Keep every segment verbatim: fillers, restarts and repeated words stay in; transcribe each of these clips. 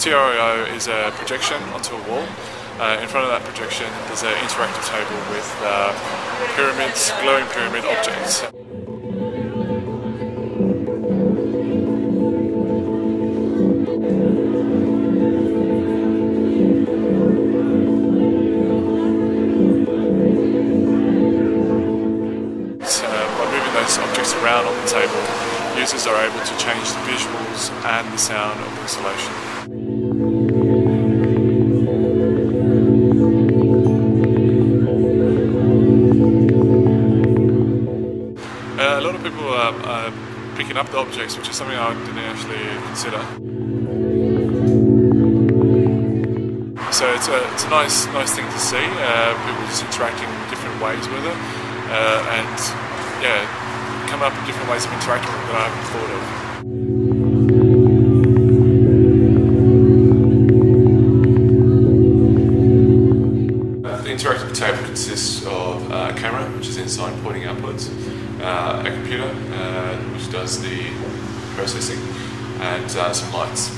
T R I O is a projection onto a wall. Uh, in front of that projection there's an interactive table with uh, pyramids, glowing pyramid objects. Objects around on the table, users are able to change the visuals and the sound of the installation. Uh, a lot of people are, are picking up the objects, which is something I didn't actually consider. So it's a, it's a nice, nice thing to see, uh, people just interacting in different ways with it, uh, and yeah. come up with different ways of interacting that I haven't thought of. Uh, the interactive table consists of a camera, which is inside pointing outwards, uh, a computer, uh, which does the processing, and uh, some lights.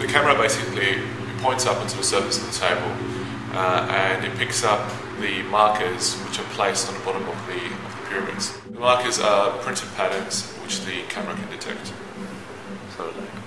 The camera basically points up onto the surface of the table, uh, and it picks up the markers which are placed on the bottom of the, of the pyramids. The markers are printed patterns which the camera can detect. So,